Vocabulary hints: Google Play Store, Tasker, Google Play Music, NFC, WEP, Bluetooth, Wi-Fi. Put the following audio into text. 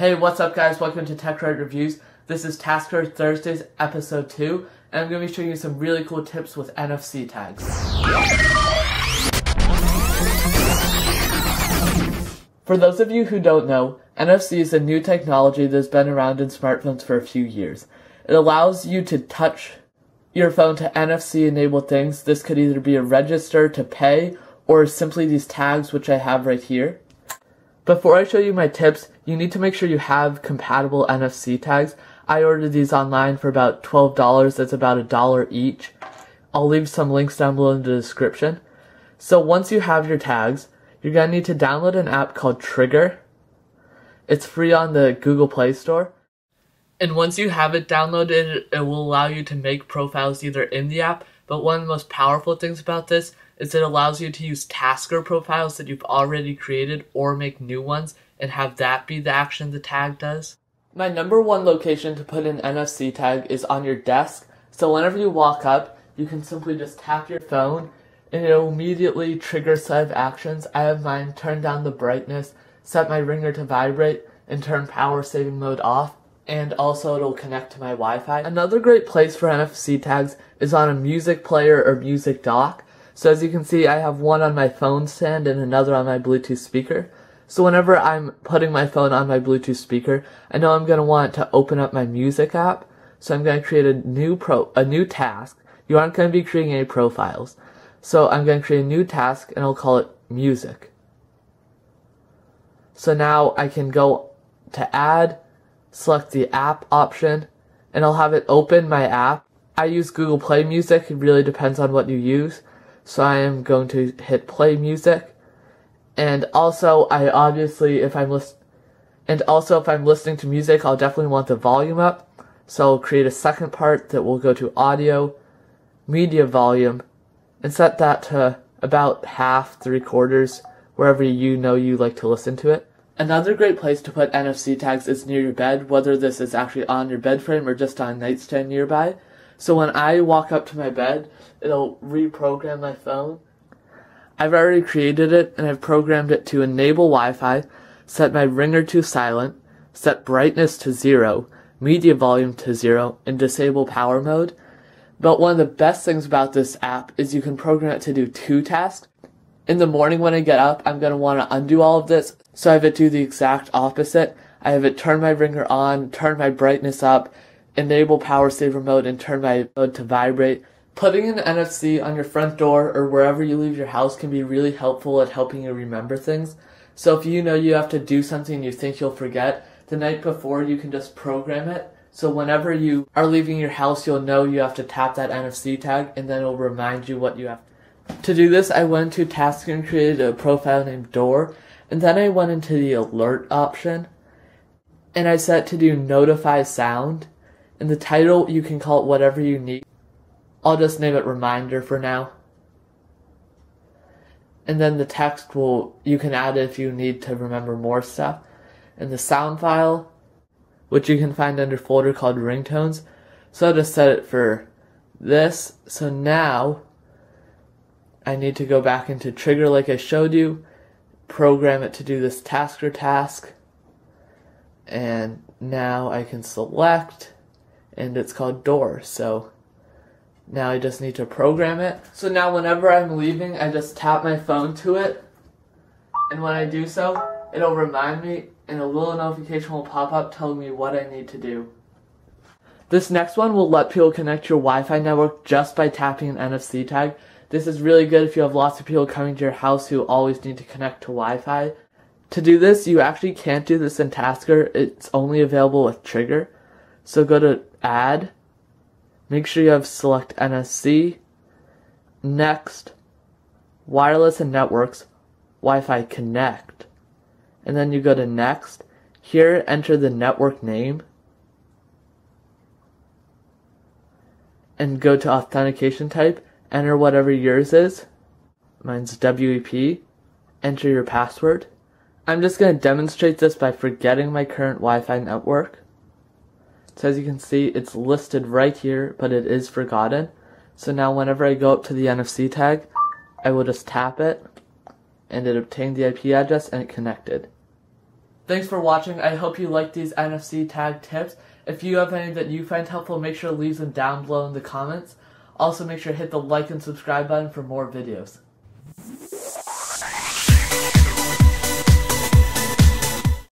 Hey, what's up guys, welcome to Tech Credit Reviews. This is Tasker Thursdays episode 2, and I'm going to be showing you some really cool tips with NFC tags. For those of you who don't know, NFC is a new technology that's been around in smartphones for a few years. It allows you to touch your phone to NFC enabled things. This could either be a register to pay or simply these tags which I have right here. Before I show you my tips, you need to make sure you have compatible NFC tags. I ordered these online for about $12, that's about $1 each. I'll leave some links down below in the description. So once you have your tags, you're going to need to download an app called Trigger. It's free on the Google Play Store. And once you have it downloaded, it will allow you to make profiles either in the app, but one of the most powerful things about this is it allows you to use Tasker profiles that you've already created or make new ones and have that be the action the tag does. My number one location to put an NFC tag is on your desk, so whenever you walk up, you can simply just tap your phone and it will immediately trigger a set of actions. I have mine turn down the brightness, set my ringer to vibrate, and turn power saving mode off, and also it'll connect to my Wi-Fi. Another great place for NFC tags is on a music player or music dock. So as you can see, I have one on my phone stand and another on my Bluetooth speaker. So whenever I'm putting my phone on my Bluetooth speaker, I know I'm going to want to open up my music app. So I'm going to create a new task. You aren't going to be creating any profiles. So I'm going to create a new task and I'll call it music. So now I can go to add, select the app option, and I'll have it open my app. I use Google Play Music. It really depends on what you use. So I am going to hit play music, and also if I'm listening to music, I'll definitely want the volume up. So I'll create a second part that will go to audio, media volume, and set that to about half, 3/4, wherever you like to listen to it. Another great place to put NFC tags is near your bed, whether this is actually on your bed frame or just on a nightstand nearby. So when I walk up to my bed, it'll reprogram my phone. I've already created it, and I've programmed it to enable Wi-Fi, set my ringer to silent, set brightness to 0, media volume to 0, and disable power mode. But one of the best things about this app is you can program it to do 2 tasks. In the morning when I get up, I'm going to want to undo all of this, so I have it do the exact opposite. I have it turn my ringer on, turn my brightness up, enable power saver mode, and turn my mode to vibrate. Putting an NFC on your front door or wherever you leave your house can be really helpful at helping you remember things. So if you know you have to do something you think you'll forget, the night before you can just program it. So whenever you are leaving your house, you'll know you have to tap that NFC tag, and then it'll remind you what you have to do. This, I went to Tasker and created a profile named Door, and then I went into the alert option, and I set to do notify sound. In the title, you can call it whatever you need. I'll just name it Reminder for now. And then the text you can add if you need to remember more stuff. And the sound file, which you can find under a folder called Ringtones. So I'll just set it for this. So now I need to go back into Trigger like I showed you, program it to do this Tasker task. And now I can select, and it's called Door, so now I just need to program it. So now whenever I'm leaving, I just tap my phone to it, and when I do so, it'll remind me, and a little notification will pop up telling me what I need to do. This next one will let people connect your Wi-Fi network just by tapping an NFC tag. This is really good if you have lots of people coming to your house who always need to connect to Wi-Fi. To do this, you actually can't do this in Tasker. It's only available with Trigger. So go to Add, make sure you have Select NFC, Next, Wireless and Networks, Wi-Fi Connect, and then you go to Next. Here, enter the network name, and go to Authentication Type, enter whatever yours is. Mine's WEP, enter your password. I'm just going to demonstrate this by forgetting my current Wi-Fi network. So as you can see, it's listed right here, but it is forgotten. So now whenever I go up to the NFC tag, I will just tap it, and it obtained the IP address and it connected. Thanks for watching. I hope you liked these NFC tag tips. If you have any that you find helpful, make sure to leave them down below in the comments. Also, make sure to hit the like and subscribe button for more videos.